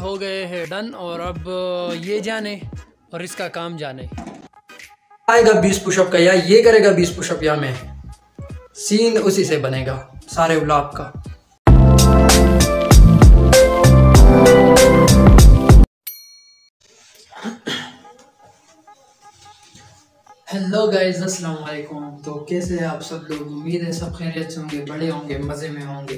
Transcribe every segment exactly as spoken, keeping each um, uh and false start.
हो गए हैं डन। और अब ये जाने और इसका काम जाने। आएगा बीस पुशअप का या ये करेगा बीस पुशअप या मैं, सीन उसी से बनेगा सारे व्लॉग का। हेलो गाइस अस्सलाम वालेकुम। तो कैसे हैं आप सब लोग? उम्मीद है सब खैरियत से होंगे, बड़े होंगे, मज़े में होंगे।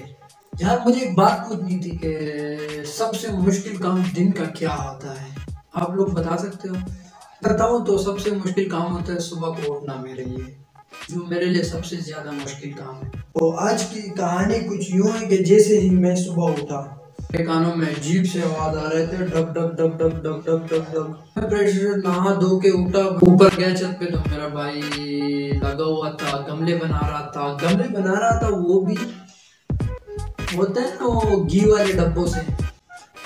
यार मुझे एक बात पूछनी थी कि सबसे मुश्किल काम दिन का क्या होता है, आप लोग बता सकते हो? करता हूँ तो सबसे मुश्किल काम होता है सुबह को उठना, मेरे लिए, जो मेरे लिए सबसे ज़्यादा मुश्किल काम है। तो आज की कहानी कुछ यूँ है कि जैसे ही मैं सुबह उठा, मेरे कानों में जीप से आवाज आ रहे थे, डब डब डब डब डब डब डब डब। मैं प्रेशर नहा धो के उठा, ऊपर गया छत पे, तो मेरा भाई लगा हुआ था गमले बना रहा था गमले बना रहा था वो भी होता है ना वो घी वाले डब्बों से।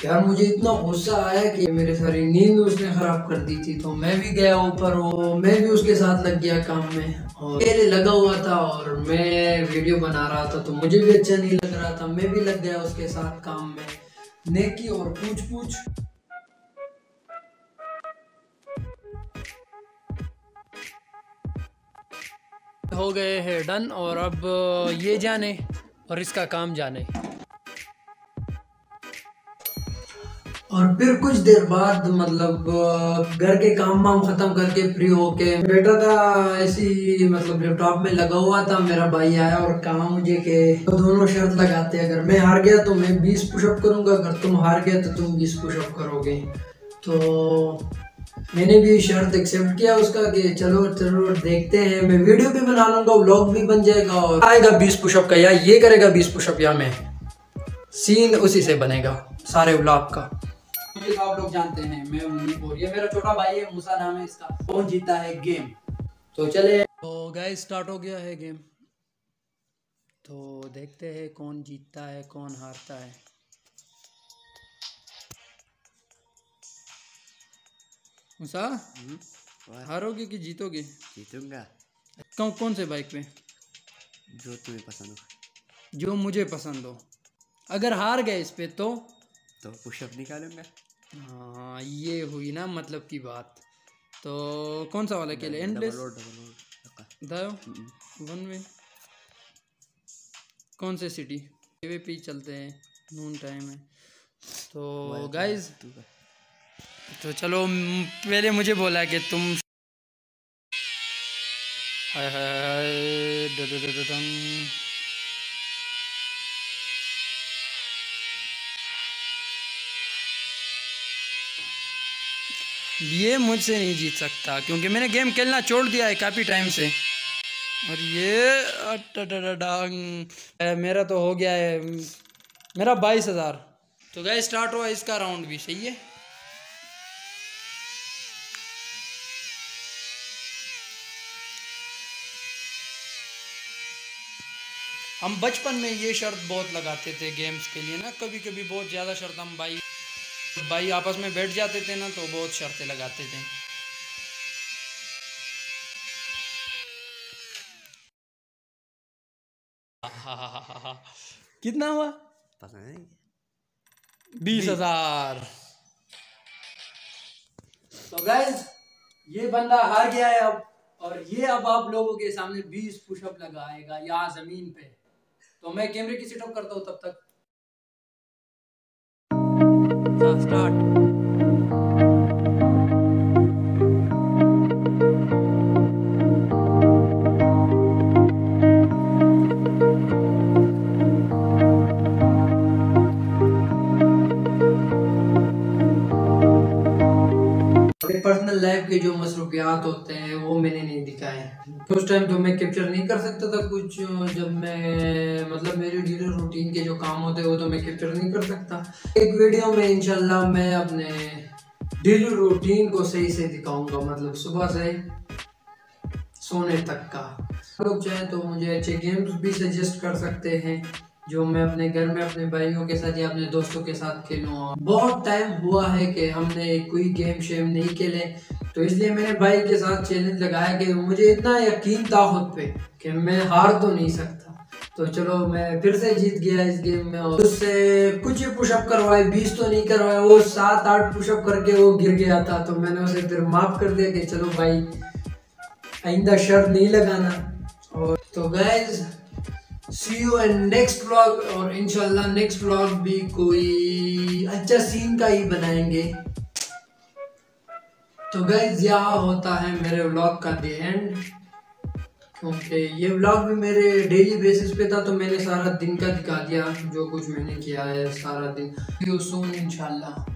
यार मुझे इतना गुस्सा आया कि मेरी सारी नींद उसने खराब कर दी थी। तो मैं भी गया ऊपर, वो मैं भी उसके साथ लग गया काम में, और मेरे लगा हुआ था और मैं वीडियो बना रहा था, तो मुझे भी अच्छा नहीं लग रहा था, मैं भी लग गया उसके साथ काम में। नेकी और पूछ पूछ हो गए हैं डन। और अब ये जाने और इसका काम जाने। और फिर कुछ देर बाद मतलब घर के काम वाम ख़त्म करके फ्री होके बैठा था, ऐसी मतलब लैपटॉप में लगा हुआ था। मेरा भाई आया और कहा मुझे कि तो दोनों शर्त लगाते हैं, अगर मैं हार गया तो मैं बीस पुशअप करूंगा, अगर तुम हार गए तो तुम बीस पुशअप करोगे। तो मैंने भी शर्त एक्सेप्ट किया उसका कि चलो चलो देखते हैं, मैं वीडियो भी बना लूँगा, व्लॉग भी बन जाएगा। और आएगा बीस पुशअप का या ये करेगा बीस पुशअप या मैं, सीन उसी से बनेगा सारे व्लॉग का। तो आप लोग जानते हैं मैं हूं, और ये मेरा छोटा भाई है मूसा नाम है इसका। कौन जीता है गेम, तो चले। तो गाइस स्टार्ट हो गया है गेम, तो देखते हैं कौन जीतता है कौन हारता है। मूसा हारोगे कि जीतोगे? जीतूंगा। कौन कौन से बाइक पे? जो तुम्हें पसंद हो, जो मुझे पसंद हो। अगर हार गए इस पे तो तो पुशअप निकालूंगा। हाँ ये हुई ना मतलब की बात। तो कौन सा वाला खेले, एंडलेस वन वे, कौन से सिटी वे पी चलते हैं, नून टाइम है। तो गाइज तो चलो, पहले मुझे बोला कि तुम हाय हाय। ये मुझसे नहीं जीत सकता क्योंकि मैंने गेम खेलना छोड़ दिया है काफ़ी टाइम से। और ये मेरा तो हो गया है मेरा बाईस हज़ार। तो गाइस स्टार्ट हुआ इसका राउंड भी, सही है। हम बचपन में ये शर्त बहुत लगाते थे गेम्स के लिए ना, कभी कभी बहुत ज़्यादा शर्त हम भाई भाई आपस में बैठ जाते थे ना, तो बहुत शर्तें लगाते थे। हा हा हा हा। कितना हुआ पता नहीं, बीस हज़ार। तो गाइस ये बंदा हार गया है अब, और ये अब आप लोगों के सामने बीस पुशअप लगाएगा यहाँ जमीन पे। तो मैं कैमरे की सेटअप करता हूँ तब तक। स्टार्ट। पर्सनल लाइफ के जो मसरूफियात होते हैं वो मैंने नहीं दिखाए तो उस टाइम तो मैं कैप्चर नहीं कर सकता था कुछ। जब मैं मतलब मेरे डेली रूटीन के जो काम होते हैं वो तो मैं कैप्चर नहीं कर सकता। एक वीडियो में इंशाल्लाह मैं अपने डेली रूटीन को सही से दिखाऊंगा, मतलब सुबह से सोने तक का। लोग चाहें तो मुझे अच्छे गेम्स भी सजेस्ट कर सकते हैं जो मैं अपने घर में अपने भाइयों के साथ या अपने दोस्तों के साथ खेलूँ। बहुत टाइम हुआ है कि हमने कोई गेम शेम नहीं खेले, तो इसलिए मैंने भाई के साथ चैलेंज लगाया कि मुझे इतना यकीन था खुद पे कि मैं हार तो नहीं सकता, तो चलो मैं फिर से जीत गया इस गेम में। और उससे कुछ ही पुशअप करवाए, बीस तो नहीं करवाए, वो सात आठ पुशअप करके वो गिर गया था। तो मैंने उसे फिर माफ कर दिया कि चलो भाई आइंदा शर्त नहीं लगाना। और तो guys see you and next vlog, और इंशाल्लाह नेक्स्ट व्लॉग भी कोई अच्छा सीन का ही बनाएंगे। तो गाइज यह होता है मेरे व्लॉग का द एंड। ओके okay, ये व्लॉग भी मेरे डेली बेसिस पे था, तो मैंने सारा दिन का दिखा दिया जो कुछ मैंने किया है सारा दिन। सी यू सून इंशाल्लाह।